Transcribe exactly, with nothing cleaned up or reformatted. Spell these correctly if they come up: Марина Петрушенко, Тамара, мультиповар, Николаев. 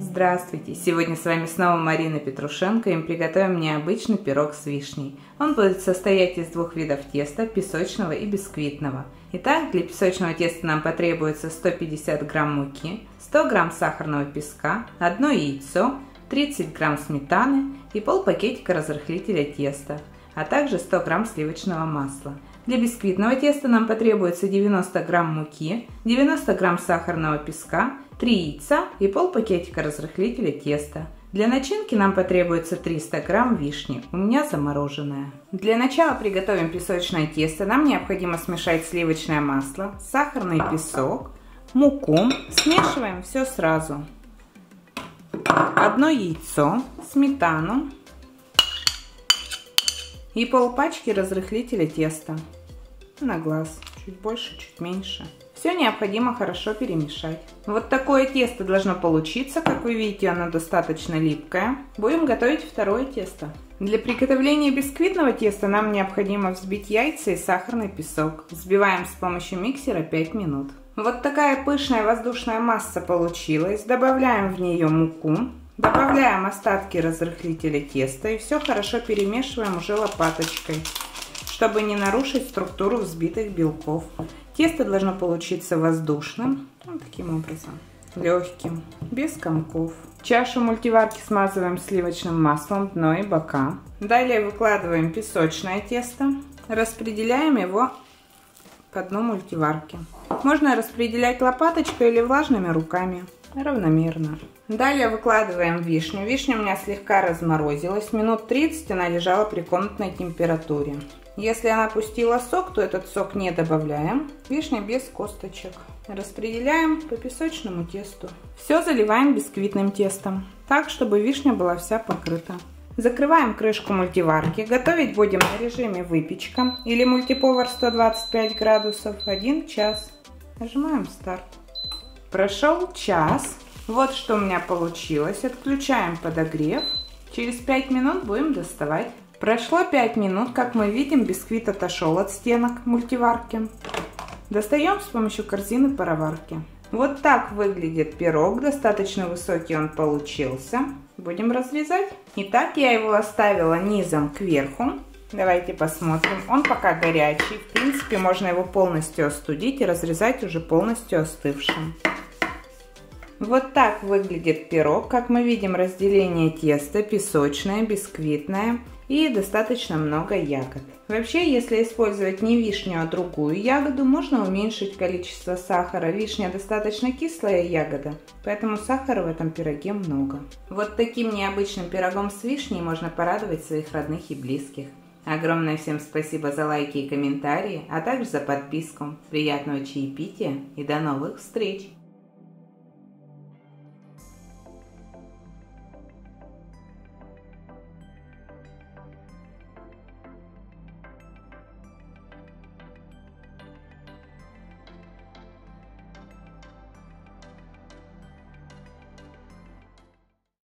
Здравствуйте! Сегодня с вами снова Марина Петрушенко, и мы приготовим необычный пирог с вишней. Он будет состоять из двух видов теста – песочного и бисквитного. Итак, для песочного теста нам потребуется сто пятьдесят грамм муки, сто грамм сахарного песка, одно яйцо, тридцать грамм сметаны и пол пакетика разрыхлителя теста, а также сто грамм сливочного масла. Для бисквитного теста нам потребуется девяносто грамм муки, девяносто грамм сахарного песка, три яйца и пол пакетика разрыхлителя теста. Для начинки нам потребуется триста грамм вишни, у меня замороженная. Для начала приготовим песочное тесто. Нам необходимо смешать сливочное масло, сахарный песок, муку. Смешиваем все сразу. Одно яйцо, сметану и пол пачки разрыхлителя теста. На глаз, чуть больше, чуть меньше. Все необходимо хорошо перемешать. Вот такое тесто должно получиться. Как вы видите, оно достаточно липкое. Будем готовить второе тесто. Для приготовления бисквитного теста нам необходимо взбить яйца и сахарный песок. Взбиваем с помощью миксера пять минут. Вот такая пышная воздушная масса получилась. Добавляем в нее муку. Добавляем остатки разрыхлителя теста и все хорошо перемешиваем уже лопаточкой, чтобы не нарушить структуру взбитых белков. Тесто должно получиться воздушным, вот таким образом, легким, без комков. Чашу мультиварки смазываем сливочным маслом дно и бока. Далее выкладываем песочное тесто, распределяем его по дну мультиварки. Можно распределять лопаточкой или влажными руками, равномерно. Далее выкладываем вишню. Вишня у меня слегка разморозилась, минут тридцать она лежала при комнатной температуре. Если она пустила сок, то этот сок не добавляем. Вишня без косточек. Распределяем по песочному тесту. Все заливаем бисквитным тестом, так, чтобы вишня была вся покрыта. Закрываем крышку мультиварки. Готовить будем на режиме выпечка или мультиповар сто двадцать пять градусов один час. Нажимаем старт. Прошел час. Вот что у меня получилось. Отключаем подогрев. Через пять минут будем доставать. Прошло пять минут, как мы видим, бисквит отошел от стенок мультиварки. Достаем с помощью корзины пароварки. Вот так выглядит пирог, достаточно высокий он получился. Будем разрезать. Итак, я его оставила низом кверху. Давайте посмотрим, он пока горячий. В принципе, можно его полностью остудить и разрезать уже полностью остывшим. Вот так выглядит пирог. Как мы видим, разделение теста: песочное, бисквитное и достаточно много ягод. Вообще, если использовать не вишню, а другую ягоду, можно уменьшить количество сахара. Вишня достаточно кислая ягода, поэтому сахара в этом пироге много. Вот таким необычным пирогом с вишней можно порадовать своих родных и близких. Огромное всем спасибо за лайки и комментарии, а также за подписку. Приятного чаепития и до новых встреч!